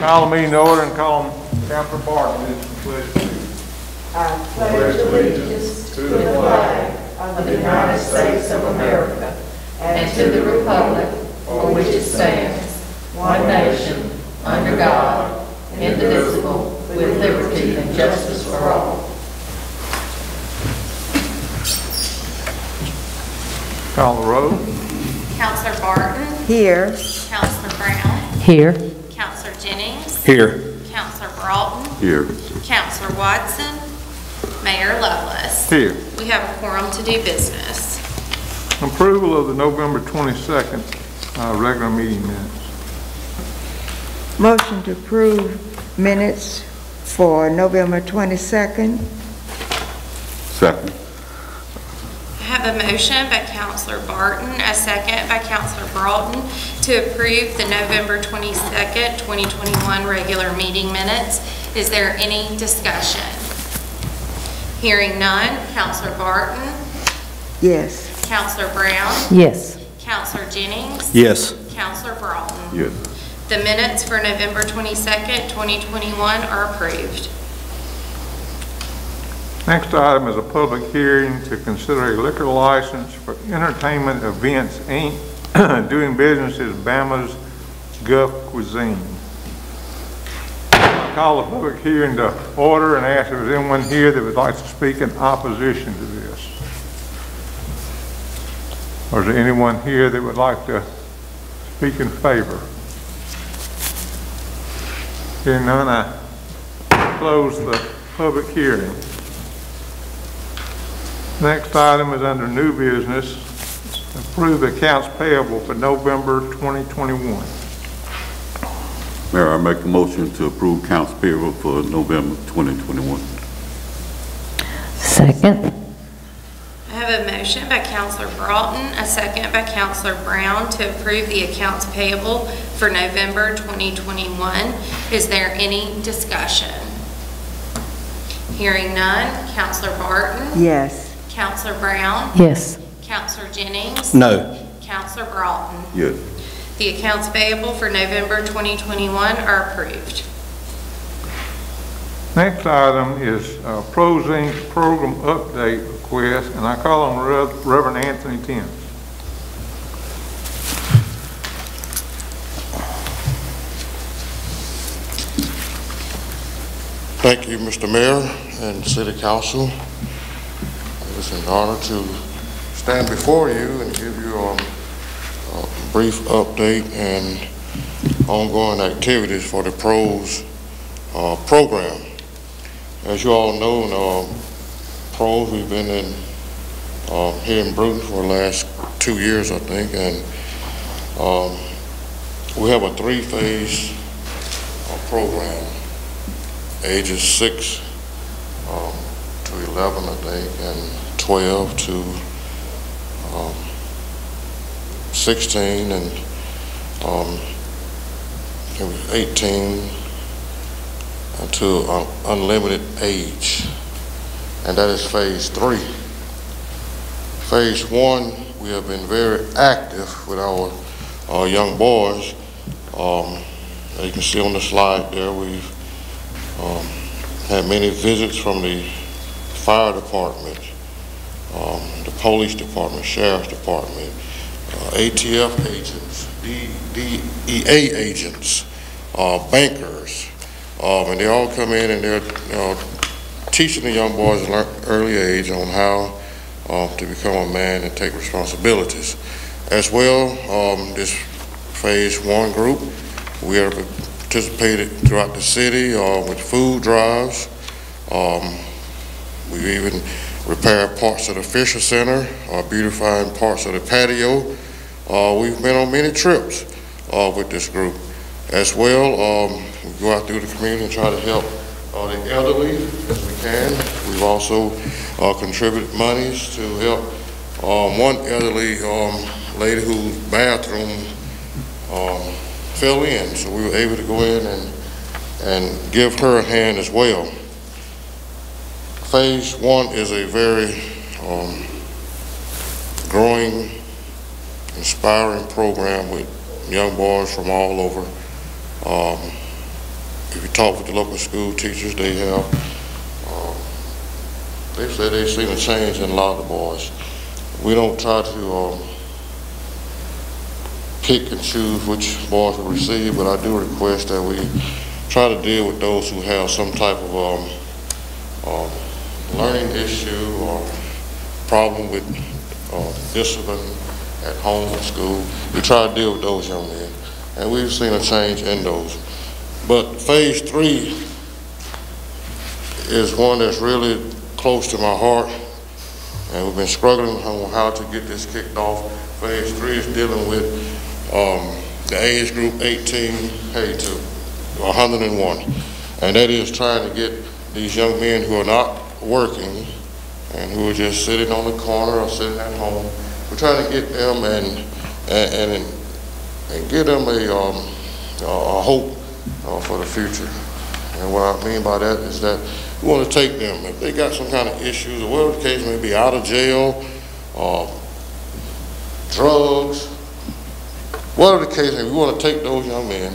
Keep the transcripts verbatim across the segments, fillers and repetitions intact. Call them order and call them Captain Barton. I pledge allegiance to the flag of the United States of America and to the republic for which it stands, one nation, under God, indivisible, with liberty and justice for all. Call the roll. Councilor Barton. Here. Councilor Brown. Here. Councilor Jennings. Here. Councilor Broughton. Here. Councilor Watson. Mayor Lovelace. Here. We have a quorum to do business. Approval of the November twenty-second uh, regular meeting minutes. Motion to approve minutes for November twenty-second. Second. I have a motion by Councilor Barton, a second by Councilor Broughton to approve the November twenty-second, twenty twenty-one regular meeting minutes. Is there any discussion? Hearing none, Councilor Barton? Yes. Councilor Brown? Yes. Councilor Jennings? Yes. Councilor Broughton? Yes. The minutes for November twenty-second, twenty twenty-one are approved. Next item is a public hearing to consider a liquor license for Entertainment Events Incorporated doing business as Bama's Gulf Cuisine. I call the public hearing to order and ask if there's anyone here that would like to speak in opposition to this. Or is there anyone here that would like to speak in favor? Hearing none, I close the public hearing. Next item is under new business. Approve accounts payable for November twenty twenty-one. Mayor, I make a motion to approve accounts payable for November twenty twenty-one. Second. I have a motion by Councilor Broughton, a second by Councilor Brown to approve the accounts payable for November twenty twenty-one. Is there any discussion? Hearing none, Councilor Barton? Yes. Councilor Brown? Yes. Councilor Jennings? No. Councilor Broughton? Yes. The accounts payable for November twenty twenty-one are approved. Next item is uh, PROS Incorporated program update request, and I call on Rev Reverend Anthony Tim. Thank you, Mister Mayor and City Council. It's an honor to stand before you and give you a, a brief update and ongoing activities for the PROS uh, program. As you all know, uh, PROS, we've been in, uh, here in Brewton for the last two years, I think, and um, we have a three-phase uh, program, ages six um, to eleven, I think, and twelve to um, sixteen and um, eighteen until uh, unlimited age, and that is phase three. Phase one, we have been very active with our uh, young boys. Um, as you can see on the slide there, we've um, had many visits from the fire department, Um, the police department, sheriff's department, uh, A T F agents, D E A agents, uh, bankers, um, and they all come in and they're you know, teaching the young boys at an early age on how uh, to become a man and take responsibilities. As well, um, this phase one group, we have participated throughout the city uh, with food drives. Um, we've even repair parts of the Fisher Center, uh, beautifying parts of the patio. Uh, we've been on many trips uh, with this group. As well, um, we go out through the community and try to help uh, the elderly as we can. We've also uh, contributed monies to help um, one elderly um, lady whose bathroom um, fell in. So we were able to go in and, and give her a hand as well. Phase one is a very um, growing, inspiring program with young boys from all over um, If you talk with the local school teachers, they have, um, they say they've seen a change in a lot of the boys. We don't try to um, pick and choose which boys will receive, but I do request that we try to deal with those who have some type of um, um, learning issue or problem with uh, discipline at home and school. We try to deal with those young men, and we've seen a change in those. But phase three is one that's really close to my heart, and we've been struggling on how to get this kicked off. Phase three is dealing with um, the age group eighteen to one hundred and one, and that is trying to get these young men who are not working and who are just sitting on the corner or sitting at home. We're trying to get them and and and, and give them a um, a hope Uh, for the future. And what I mean by that is that we want to take them, if they got some kind of issues or whatever the case may be, out of jail, uh, drugs, whatever the case may be, we want to take those young men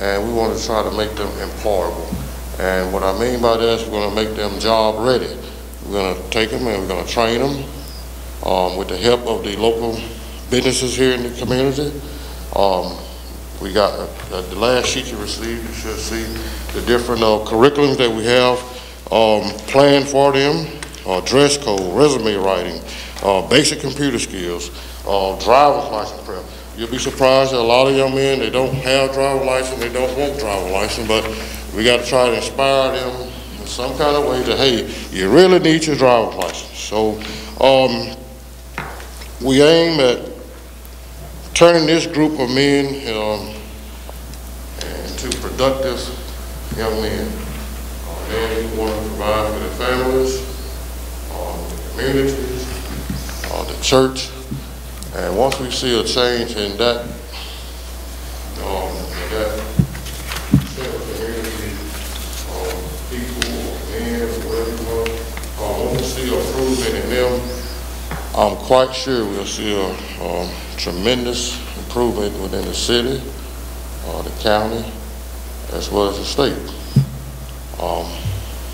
and we want to try to make them employable. And what I mean by that is we're going to make them job ready. We're going to take them and we're going to train them um, with the help of the local businesses here in the community. Um, We got uh, the last sheet you received, you should see the different uh, curriculums that we have um, planned for them, uh, dress code, resume writing, uh, basic computer skills, uh, driver's license prep. You'll be surprised that a lot of young men, they don't have driver's license, they don't want driver's license, but we got to try to inspire them in some kind of way that, hey, you really need your driver's license. So um, we aim at turning this group of men um, into productive young men. Uh, men who want to provide for their families, uh, the communities, uh, the church. And once we see a change in that, um, in that community, um, people, men, whatever, uh, want to see improvement in them, I'm quite sure we'll see a um, tremendous improvement within the city, uh, the county, as well as the state. Um,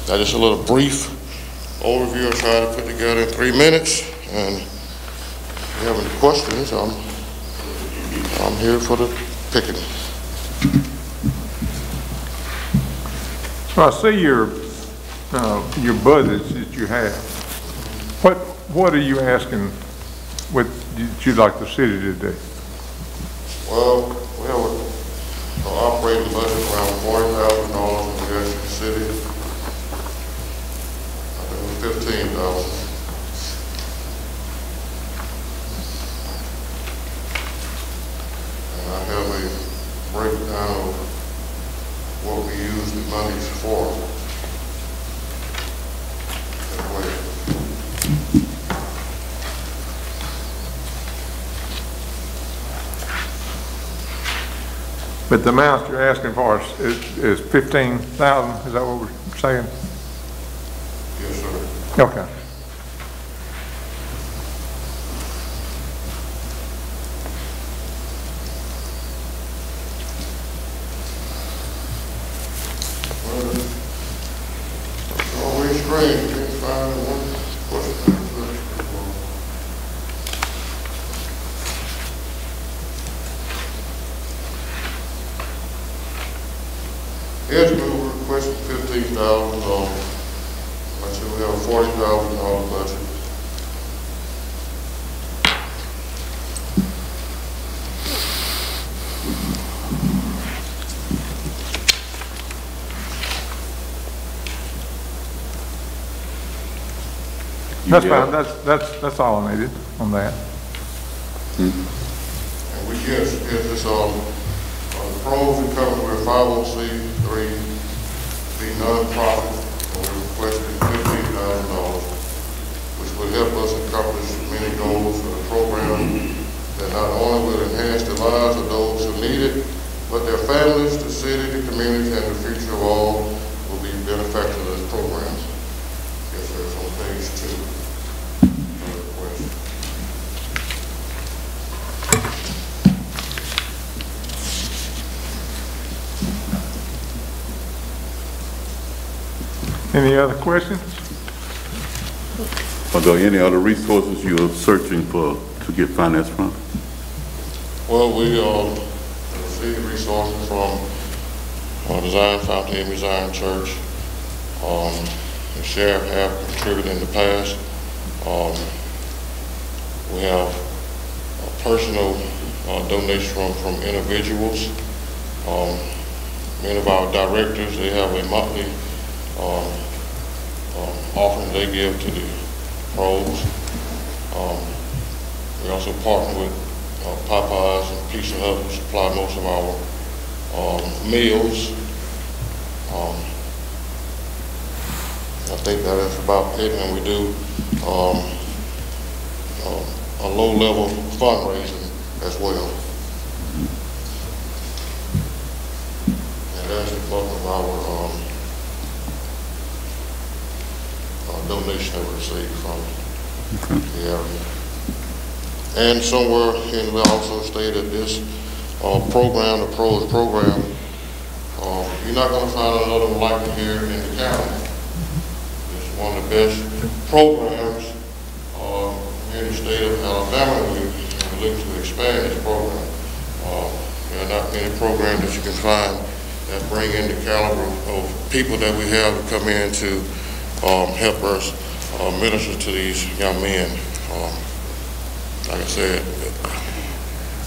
that is a little brief overview I tried to put together in three minutes. And if you have any questions, I'm, I'm here for the picking. So I see your, uh, your budgets that you have. What? What are you asking what you'd like the city to do? Well, we have an operating budget around forty thousand dollars and we ask the city, I think fifteen thousand dollars. And I have a breakdown of what we use the monies for. But the amount you're asking for is, is, is fifteen thousand dollars, is that what we're saying? Yes, sir. Okay. That's fine. That's that's that's all I needed on that. Mm-hmm. And we yes, yes, it's um, uh, the pros and cons. We're five oh C three, the nonprofit. We're requesting fifteen thousand dollars, which would help us accomplish many goals for the program. That not only will enhance the lives of those who need it, but their families, the city, the community, and the future of all will be benefactors of this program. Yes, sir. It's on page two. Any other questions? Are there any other resources you are searching for to get finance from? Well, we are receiving resources from uh, the Zion Foundation, Zion Church. Um, the sheriff have contributed in the past. Um, we have a personal uh, donation from, from individuals. Um, many of our directors, they have a monthly um, um, offering they give to the PROS. Um, we also partner with uh, Popeyes and Pizza Hut, who supply most of our um, meals. Um, I think that is about it, and we do um, um, a low-level fundraising as well. And that's the bulk of our um, donation that we received from the area. And somewhere in we also stated this uh, program, the PROS program, uh, you're not going to find another one like it here in the county. It's one of the best programs uh, in the state of Alabama. We, we look to expand this program. Uh, there are not many programs that you can find that bring in the caliber of people that we have to come in to Um, help us uh, minister to these young men. Um, like I said,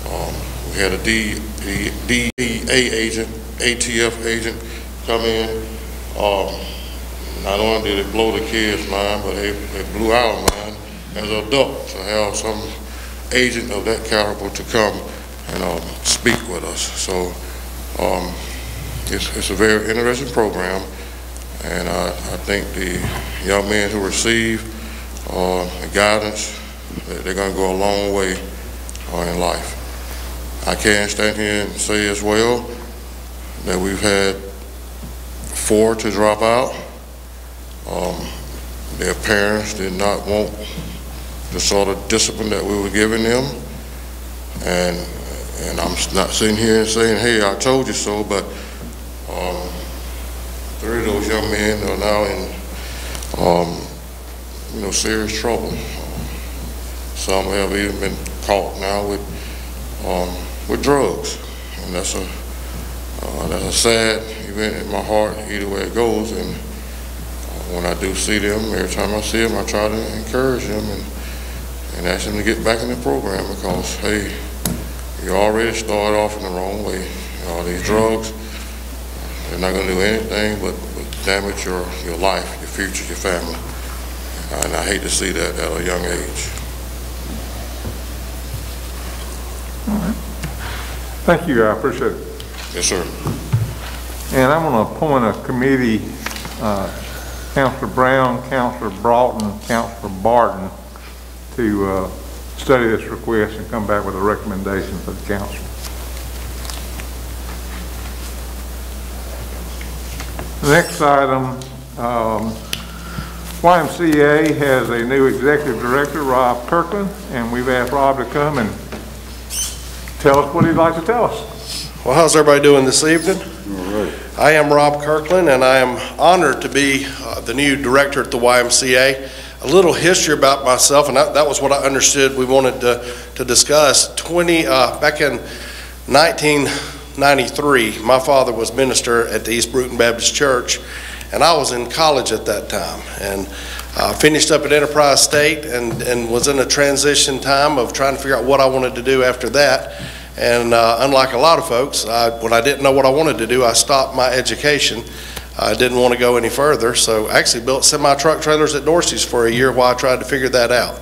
um, we had a D E A agent, A T F agent come in. Um, not only did it blow the kids' mind, but it, it blew our mind as adults to have some agent of that caliber to come and um, speak with us. So um, it's, it's a very interesting program. And I, I think the young men who receive uh, guidance, they're going to go a long way uh, in life. I can stand here and say as well that we've had four to drop out. Um, their parents did not want the sort of discipline that we were giving them. And, and I'm not sitting here and saying, hey, I told you so, but um, three of those young men are now in, um, you know, serious trouble. Um, some have even been caught now with, um, with drugs, and that's a uh, that's a sad event in my heart. Either way it goes, and uh, when I do see them, every time I see them, I try to encourage them and and ask them to get back in the program because hey, you already started off in the wrong way. All you know, these drugs. They're not going to do anything but, but damage your, your life, your future, your family. And I hate to see that at a young age. All right. Thank you. I appreciate it. Yes, sir. And I'm going to appoint a committee, uh, Councilor Brown, Councilor Broughton, Councilor Barton, to uh, study this request and come back with a recommendation for the council. Next item, um, Y M C A has a new executive director, Rob Kirkland, and we've asked Rob to come and tell us what he'd like to tell us. Well, how's everybody doing this evening? All right. I am Rob Kirkland, and I am honored to be uh, the new director at the Y M C A. A little history about myself, and I, that was what I understood we wanted to, to discuss. twenty, uh, back in nineteen ninety-three, my father was minister at the East Brewton Baptist Church, and I was in college at that time, and I uh, finished up at Enterprise State and, and was in a transition time of trying to figure out what I wanted to do after that. And uh, unlike a lot of folks, I, when I didn't know what I wanted to do, I stopped my education. I didn't want to go any further, so I actually built semi-truck trailers at Dorsey's for a year while I tried to figure that out.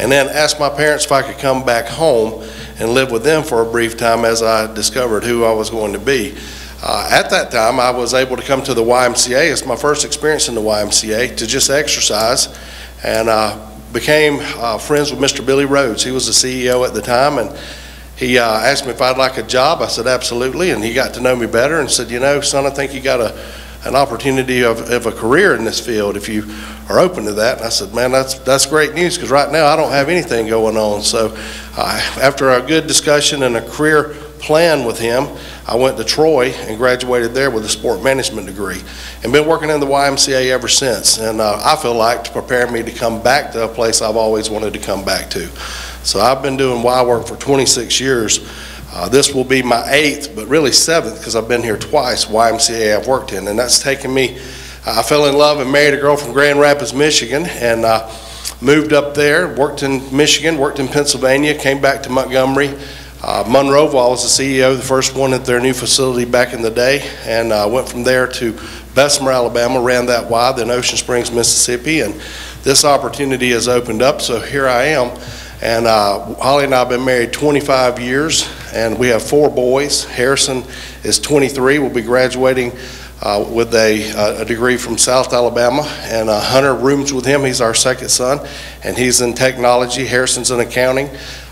And then asked my parents if I could come back home and live with them for a brief time as I discovered who I was going to be. Uh, at that time, I was able to come to the Y M C A. It's my first experience in the Y M C A to just exercise, and uh, became uh, friends with Mister Billy Rhodes. He was the C E O at the time, and he uh, asked me if I'd like a job. I said, absolutely, and he got to know me better and said, you know, son, I think you got a an opportunity of, of a career in this field if you are open to that. And I said, man, that's that's great news because right now I don't have anything going on. So uh, after a good discussion and a career plan with him, I went to Troy and graduated there with a sport management degree, and been working in the Y M C A ever since. And uh, I feel like to prepare me to come back to a place I've always wanted to come back to. So I've been doing Y work for twenty-six years. Uh, this will be my eighth, but really seventh, because I've been here twice, Y M C A I've worked in, and that's taken me. I fell in love and married a girl from Grand Rapids, Michigan, and uh, moved up there, worked in Michigan, worked in Pennsylvania, came back to Montgomery. Uh, Monroe, while I was the C E O, the first one at their new facility back in the day, and uh, went from there to Bessemer, Alabama, ran that Y, then Ocean Springs, Mississippi, and this opportunity has opened up, so here I am. And uh, Holly and I have been married twenty-five years, and we have four boys. Harrison is twenty-three, will be graduating Uh, with a, uh, a degree from South Alabama, and uh, Hunter rooms with him. He's our second son, and he's in technology. Harrison's in accounting.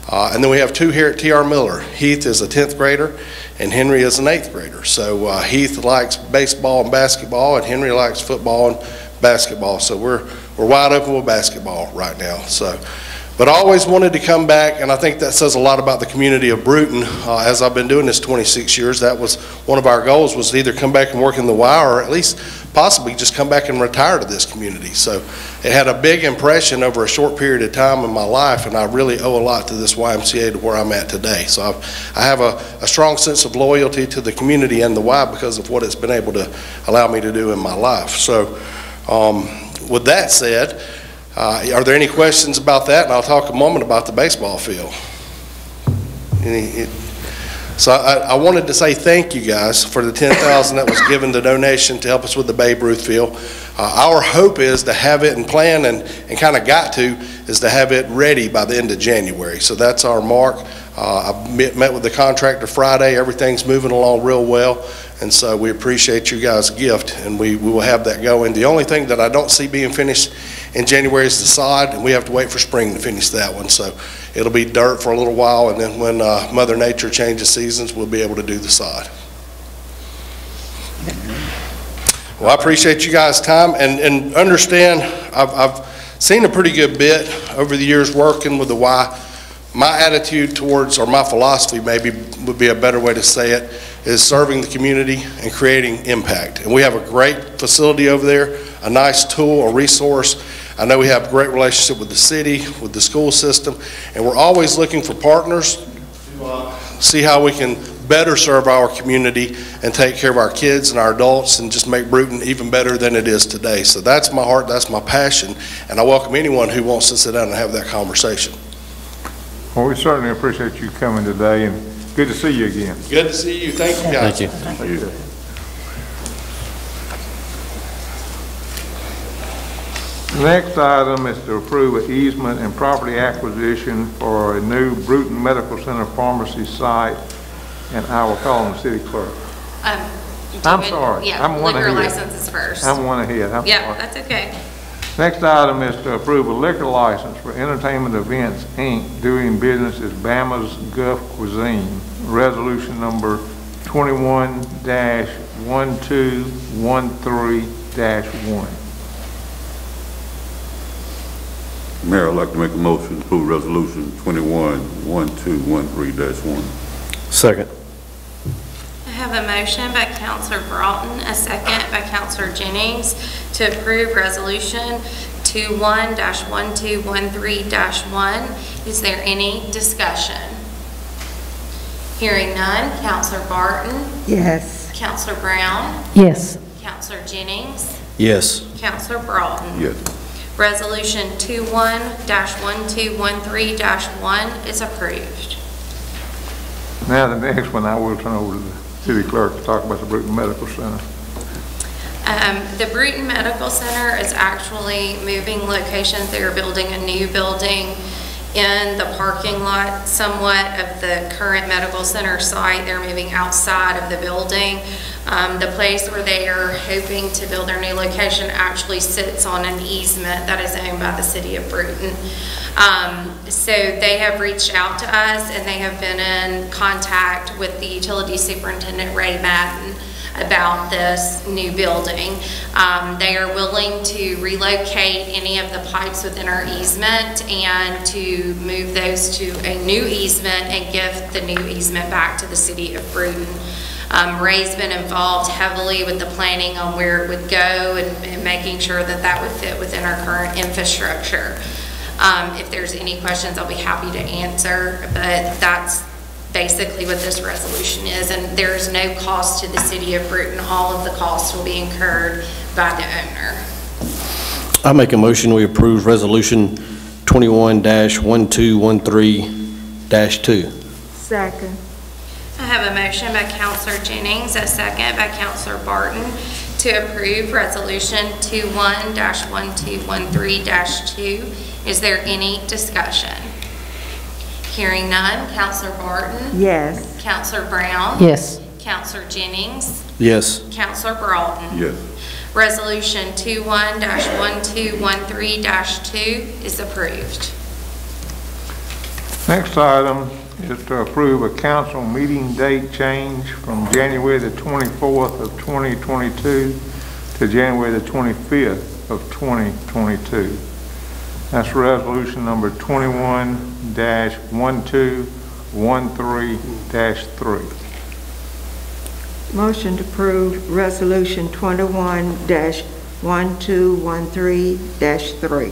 Uh, and then we have two here at T R Miller. Heath is a tenth grader, and Henry is an eighth grader. So uh, Heath likes baseball and basketball, and Henry likes football and basketball. So we're, we're wide open with basketball right now. So, but I always wanted to come back, and I think that says a lot about the community of Brewton. Uh, as I've been doing this twenty-six years, that was one of our goals, was to either come back and work in the Y, or at least possibly just come back and retire to this community. So it had a big impression over a short period of time in my life, and I really owe a lot to this Y M C A to where I'm at today. So I've, I have a, a strong sense of loyalty to the community and the Y because of what it's been able to allow me to do in my life. So um, with that said, Uh, are there any questions about that? And I'll talk a moment about the baseball field. Any, it, so I, I wanted to say thank you guys for the ten thousand dollars that was given, the donation to help us with the Babe Ruth field. Uh, our hope is to have it and plan and, and kind of got to is to have it ready by the end of January. So that's our mark. Uh, I met, met with the contractor Friday. Everything's moving along real well. And so we appreciate you guys' gift, and we, we will have that going. The only thing that I don't see being finished in January is the sod, and we have to wait for spring to finish that one. So it'll be dirt for a little while, and then when uh, Mother Nature changes seasons, we'll be able to do the sod. Well, I appreciate you guys' time, and, and understand I've, I've seen a pretty good bit over the years working with the Y. My attitude towards, or my philosophy maybe would be a better way to say it, is serving the community and creating impact. And we have a great facility over there, a nice tool, a resource. I know we have a great relationship with the city, with the school system, and we're always looking for partners to uh, see how we can better serve our community and take care of our kids and our adults and just make Brewton even better than it is today. So that's my heart, that's my passion, and I welcome anyone who wants to sit down and have that conversation. Well, we certainly appreciate you coming today, and good to see you again. Good to see you. Thank you, guys. Thank you. Thank you. Thank you. Next item is to approve an easement and property acquisition for a new Brewton Medical Center pharmacy site, and I will call on the city clerk. Um, I'm sorry. Yeah, I'm one liquor ahead. licenses first. I'm one ahead. I'm yeah, sorry. That's okay. Next item is to approve a liquor license for Entertainment Events Incorporated doing business as Bama's Gulf Cuisine, resolution number twenty-one dash twelve thirteen dash one. Mayor, I'd like to make a motion to approve resolution twenty-one dash twelve thirteen dash one. Second. I have a motion by Councilor Broughton, a second by Councilor Jennings to approve resolution twenty-one dash twelve thirteen dash one. Is there any discussion? Hearing none, Councilor Barton? Yes. Councilor Brown? Yes. Councilor Jennings? Yes. Councilor Broughton? Yes. Resolution twenty-one dash twelve thirteen dash one is approved. Now the next one I will turn over to the City Clerk to talk about the Brewton Medical Center. Um, the Brewton Medical Center is actually moving locations. They are building a new building in the parking lot somewhat of the current medical center site. They're moving outside of the building. Um, the place where they are hoping to build their new location actually sits on an easement that is owned by the city of Brewton. Um, so they have reached out to us, and they have been in contact with the utility superintendent, Ray Madden, about this new building. Um, they are willing to relocate any of the pipes within our easement and to move those to a new easement and give the new easement back to the city of Brewton. Um, Ray's been involved heavily with the planning on where it would go and, and making sure that that would fit within our current infrastructure. Um, if there's any questions, I'll be happy to answer, but that's basically what this resolution is, and there's no cost to the city of Brewton. All of the costs will be incurred by the owner. I make a motion we approve resolution twenty-one dash twelve thirteen dash two. Second. I have a motion by Councilor Jennings, a second by Councilor Barton to approve resolution twenty-one dash twelve thirteen dash two. Is there any discussion? Hearing none, Councilor Barton? Yes. Councilor Brown? Yes. Councilor Jennings? Yes. Councilor Broughton? Yes. Resolution twenty-one dash twelve thirteen dash two is approved. Next item is to approve a council meeting date change from January the twenty-fourth of twenty twenty-two to January the twenty-fifth of twenty twenty-two. That's resolution number twenty-one dash twelve thirteen dash three. Motion to approve resolution twenty-one dash twelve thirteen dash three.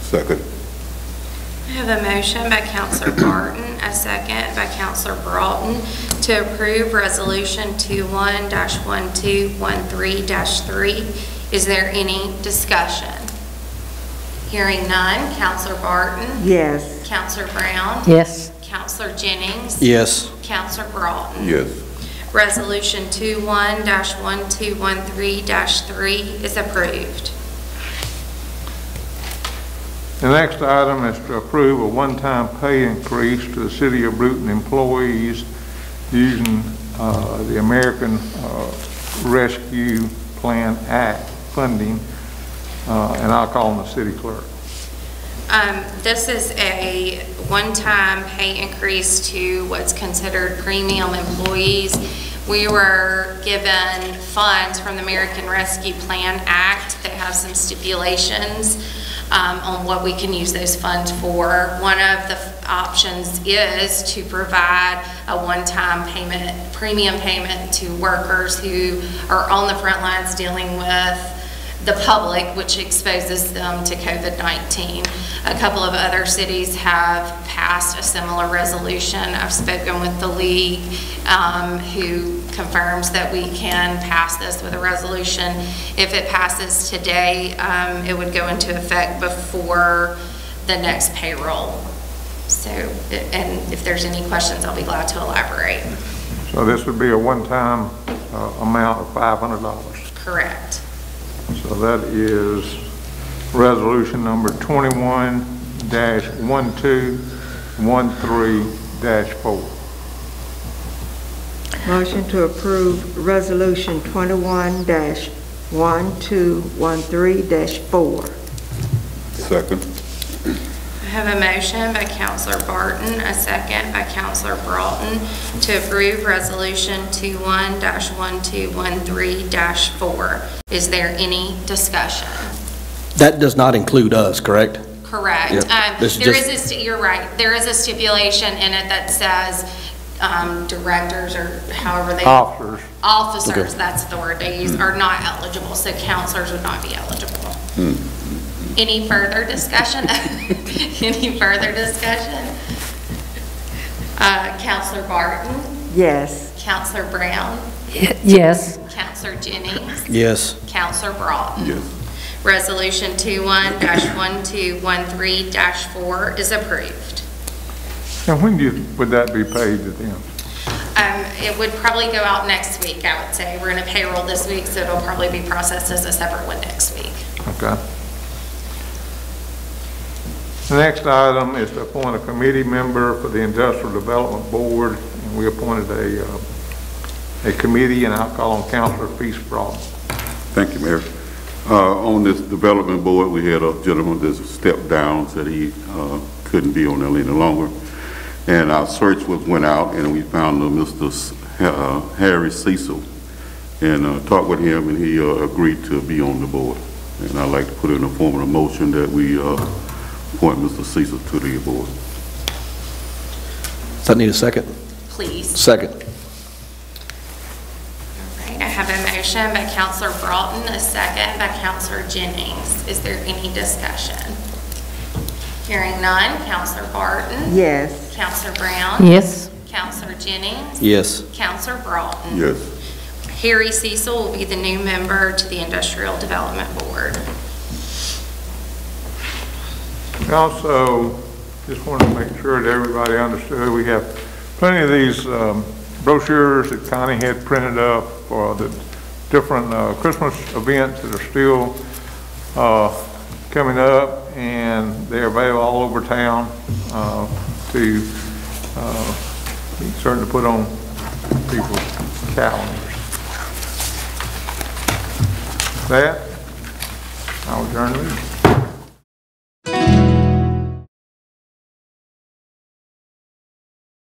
Second. I have a motion by Councilor Barton, a second by Councilor Broughton to approve resolution twenty-one dash twelve thirteen dash three. Is there any discussion? Hearing none, Councilor Barton? Yes. Councilor Brown? Yes. Councilor Jennings? Yes. Councilor Broughton? Yes. Resolution twenty-one dash twelve thirteen dash three is approved. The next item is to approve a one-time pay increase to the City of Brewton employees using uh, the American uh, Rescue Plan Act funding, uh, and I'll call on the city clerk. Um, this is a one-time pay increase to what's considered premium employees. We were given funds from the American Rescue Plan Act that have some stipulations um, on what we can use those funds for. One of the options is to provide a one-time payment, premium payment to workers who are on the front lines dealing with the public, which exposes them to COVID nineteen. A couple of other cities have passed a similar resolution. I've spoken with the league um, who confirms that we can pass this with a resolution. If it passes today, um, it would go into effect before the next payroll. So, and if there's any questions, I'll be glad to elaborate. So this would be a one-time uh, amount of five hundred dollars? Correct. So that is resolution number twenty-one dash twelve thirteen dash four. Motion to approve resolution twenty-one dash twelve thirteen dash four. Second. I have a motion by Councilor Barton, a second by Councilor Broughton to approve resolution twenty-one dash twelve thirteen dash four. Is there any discussion? That does not include us, correct? Correct. Yeah. Um, there is just, a, you're right. There is a stipulation in it that says um, directors or however they officers officers okay. That's the word they use mm. are not eligible. So counselors would not be eligible. Mm. Any further discussion? Any further discussion? Uh, Councilor Barton? Yes. Councilor Brown? Yes. Councilor Jennings? Yes. Councilor Broughton? Yes. Resolution twenty-one dash twelve thirteen dash four is approved. And when do you, would that be paid to them? Um, it would probably go out next week, I would say. We're in a payroll this week, so it'll probably be processed as a separate one next week. Okay. The next item is to appoint a committee member for the Industrial Development Board, and we appointed a uh, a committee, and I'll call on Councilor Feast-Broad. Thank you, Mayor. Uh, on this development board, we had a gentleman that stepped down, said he uh, couldn't be on there any longer, and our search was went out, and we found uh, Mister S uh, Harry Cecil, and uh, talked with him, and he uh, agreed to be on the board. And I'd like to put in a form of a motion that we uh, appoint Mister Cecil to the board. Does that need a second? Please. Second. have a motion by Councilor Broughton, a second by Councilor Jennings. Is there any discussion? Hearing none, Councilor Barton. Yes. Councilor Brown. Yes. Councilor Jennings. Yes. Councilor Broughton. Yes. Harry Cecil will be the new member to the Industrial Development Board. I also just wanted to make sure that everybody understood we have plenty of these um, brochures that Connie had printed up for the different uh, Christmas events that are still uh, coming up, and they're available all over town uh, to uh, starting to put on people's calendars. That, I'll adjourn.